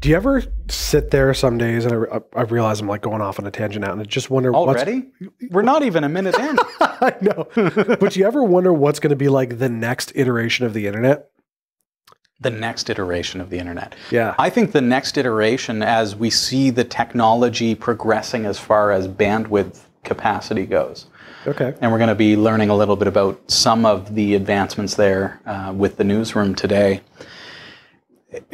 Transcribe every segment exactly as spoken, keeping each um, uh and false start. Do you ever sit there some days and I, I realize I'm like going off on a tangent out and I just wonder already? What's, We're not even a minute in. I know. But do you ever wonder what's going to be like the next iteration of the internet? The next iteration of the internet. Yeah. I think the next iteration, as we see the technology progressing as far as bandwidth capacity goes. Okay. And we're going to be learning a little bit about some of the advancements there uh, with the newsroom today.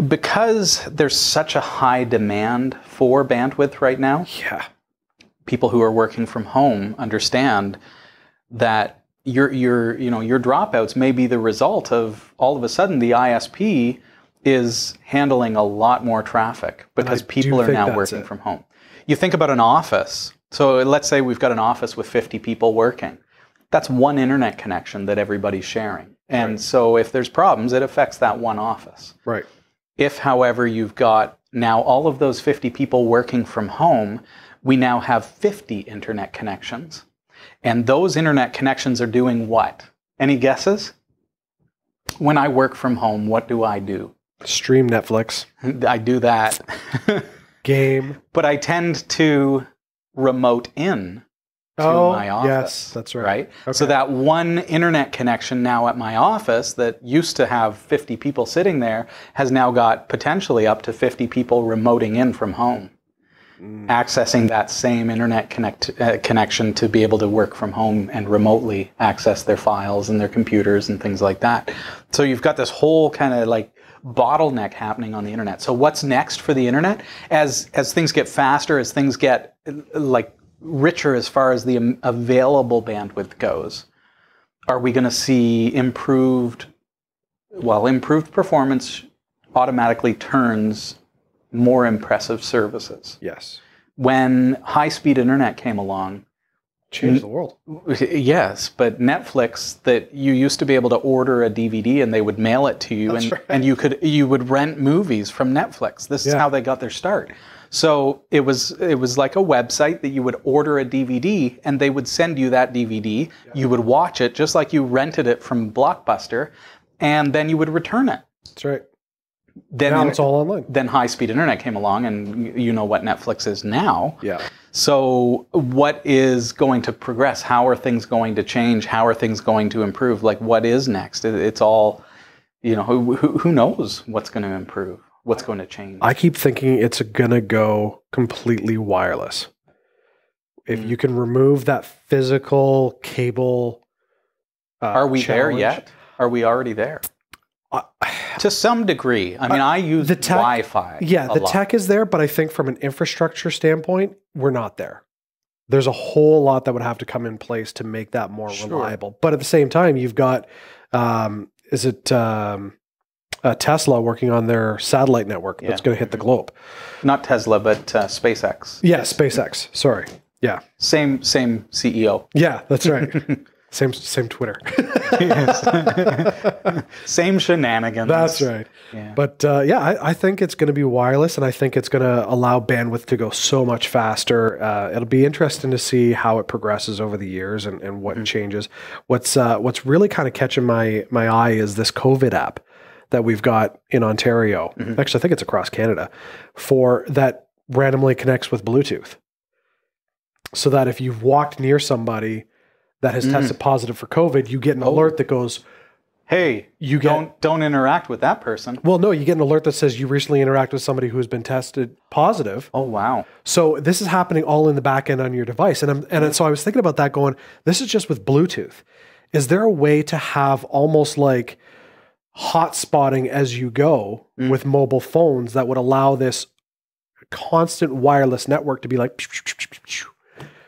Because there's such a high demand for bandwidth right now, yeah. people who are working from home understand that your your you know your dropouts may be the result of all of a sudden the I S P is handling a lot more traffic because people are now working from home. You think about an office. So let's say we've got an office with fifty people working. That's one internet connection that everybody's sharing. And right. so if there's problems, it affects that one office. Right. If, however, you've got now all of those fifty people working from home, we now have fifty internet connections. And those internet connections are doing what? Any guesses? When I work from home, what do I do? Stream Netflix. I do that. Game. But I tend to remote in to oh, my office. Yes, that's right. right? Okay. So that one internet connection now at my office that used to have fifty people sitting there has now got potentially up to fifty people remoting in from home. Mm. Accessing that same internet connect, uh, connection to be able to work from home and remotely access their files and their computers and things like that. So you've got this whole kind of like bottleneck happening on the internet. So what's next for the internet? As, as things get faster, as things get like richer as far as the available bandwidth goes, are we going to see improved, well, improved performance automatically turns more impressive services? Yes. When high-speed internet came along, changed the world. Yes, but Netflix, that you used to be able to order a D V D and they would mail it to you, That's and right. and you could you would rent movies from Netflix. This yeah. is how they got their start. So it was it was like a website that you would order a D V D and they would send you that D V D. Yeah. You would watch it just like you rented it from Blockbuster, and then you would return it. That's right. Then now it's all online. Then high-speed internet came along, and you know what Netflix is now. Yeah. So what is going to progress? How are things going to change? How are things going to improve? Like, what is next? It's all, you know, who, who knows what's going to improve? What's going to change? I keep thinking it's going to go completely wireless. If mm. you can remove that physical cable uh, Are we challenge. there yet? Are we already there? Uh, to some degree. I mean, uh, I use the tech, Wi-Fi. Yeah, the lot. tech is there, but I think from an infrastructure standpoint, we're not there. There's a whole lot that would have to come in place to make that more sure. reliable. But at the same time, you've got, um, is it um, uh, Tesla working on their satellite network yeah. that's going to hit the globe? Not Tesla, but uh, SpaceX. Yeah, yes. SpaceX. Sorry. Yeah. Same, same C E O. Yeah, that's right. Same, same Twitter. Same shenanigans. That's right. Yeah. But uh, yeah, I, I think it's going to be wireless, and I think it's going to allow bandwidth to go so much faster. Uh, it'll be interesting to see how it progresses over the years and, and what mm. changes. What's uh, what's really kind of catching my my eye is this COVID app that we've got in Ontario. Mm-hmm. Actually, I think it's across Canada, for that randomly connects with Bluetooth, so that if you've walked near somebody that has mm. tested positive for COVID, you get an oh. alert that goes, hey, you get, don't don't interact with that person. Well, no, you get an alert that says you recently interacted with somebody who has been tested positive. Oh, wow. So this is happening all in the back end on your device. And, I'm, and mm. so I was thinking about that going, this is just with Bluetooth. Is there a way to have almost like hot spotting as you go mm. with mobile phones that would allow this constant wireless network to be like... Pew, pew, pew, pew, pew, pew.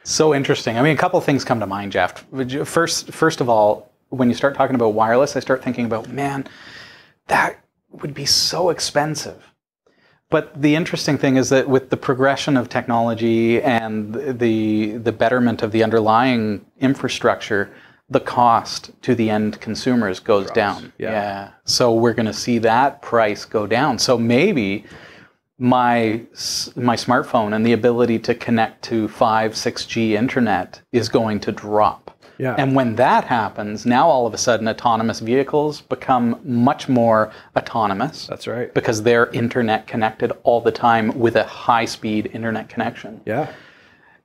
So interesting. I mean, a couple of things come to mind, Jeff. First, first of all, when you start talking about wireless, I start thinking about, man, that would be so expensive. But the interesting thing is that with the progression of technology and the, the betterment of the underlying infrastructure, the cost to the end consumers goes Drops. down. Yeah. yeah. So we're going to see that price go down. So maybe... My my smartphone and the ability to connect to five, six G internet is going to drop. Yeah. And when that happens, now all of a sudden autonomous vehicles become much more autonomous. That's right. Because they're internet connected all the time with a high-speed internet connection. Yeah.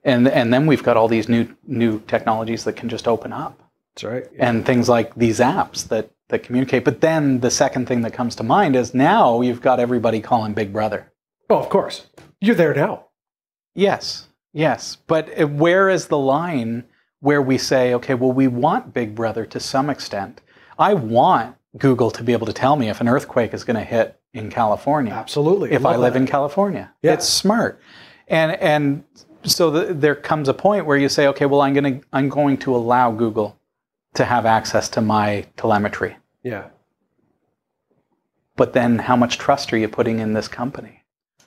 And and then we've got all these new new technologies that can just open up. That's right. Yeah. And things like these apps that, that communicate. But then the second thing that comes to mind is now you've got everybody calling Big Brother. Oh, of course. You're there now. Yes. Yes. But where is the line where we say, okay, well, we want Big Brother to some extent. I want Google to be able to tell me if an earthquake is going to hit in California. Absolutely. If I, I live that. in California. Yeah. It's smart. And and so the, there comes a point where you say, okay, well, I'm going to I'm going to allow Google to have access to my telemetry. Yeah. But then how much trust are you putting in this company?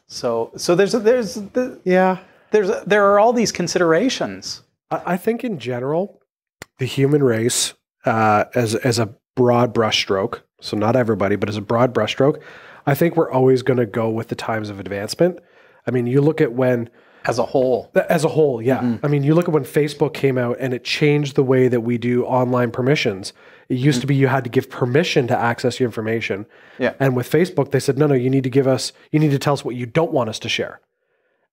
So so there's a, there's the, yeah. There's a, there are all these considerations. I think in general, the human race, uh, as as a broad brushstroke, so not everybody, but as a broad brushstroke, I think we're always going to go with the times of advancement. I mean, you look at when as a whole, as a whole, yeah. Mm-hmm. I mean, you look at when Facebook came out and it changed the way that we do online permissions. It used mm-hmm. to be you had to give permission to access your information. Yeah. And with Facebook, they said, no, no, you need to give us, you need to tell us what you don't want us to share.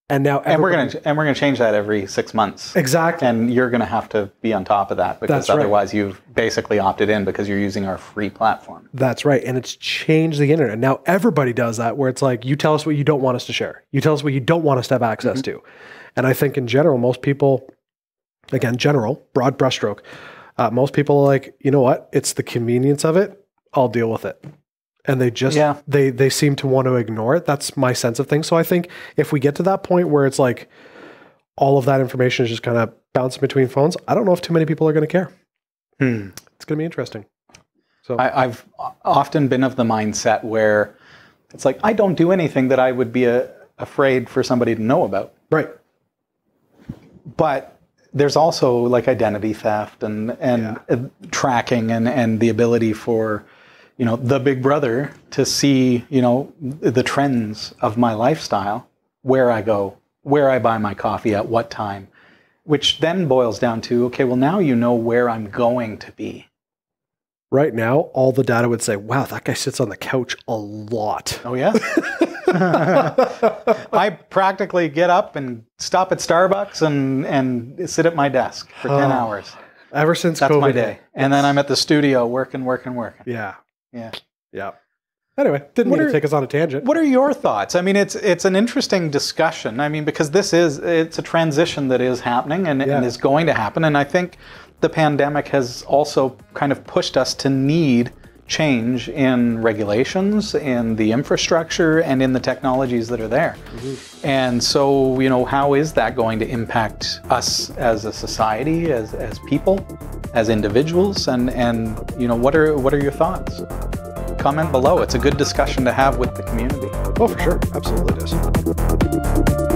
And now, and we're going to and we're going to change that every six months. Exactly. And you're going to have to be on top of that because otherwise you've basically opted in because you're using our free platform. That's right. And it's changed the internet. Now everybody does that, where it's like, you tell us what you don't want us to share. You tell us what you don't want us to have access mm-hmm. to. And I think in general, most people, again, general, broad brushstroke, uh, most people are like, you know what? It's the convenience of it. I'll deal with it. And they just, yeah. they, they seem to want to ignore it. That's my sense of things. So I think if we get to that point where it's like all of that information is just kind of bouncing between phones, I don't know if too many people are going to care. Hmm. It's going to be interesting. So I, I've often been of the mindset where it's like, I don't do anything that I would be a, afraid for somebody to know about. Right. But there's also like identity theft and, and yeah. tracking and, and the ability for, you know, the Big Brother to see, you know, the trends of my lifestyle, where I go, where I buy my coffee, at what time, which then boils down to, okay, well, now you know where I'm going to be. Right now, all the data would say, wow, that guy sits on the couch a lot. Oh, yeah. I practically get up and stop at Starbucks and, and sit at my desk for oh, ten hours. Ever since That's COVID. That's my day. And yes. then I'm at the studio working, working, working. Yeah. Yeah. Yeah. Anyway, didn't want to take us on a tangent. What are your thoughts? I mean, it's it's an interesting discussion. I mean, because this is, it's a transition that is happening and, yeah. and is going to happen. And I think the pandemic has also kind of pushed us to need change in regulations, in the infrastructure, and in the technologies that are there. Mm-hmm. And so, you know, how is that going to impact us as a society, as, as people, as individuals? And, and, you know, what are, what are your thoughts? Comment below. It's a good discussion to have with the community. Oh, for sure. Absolutely it is.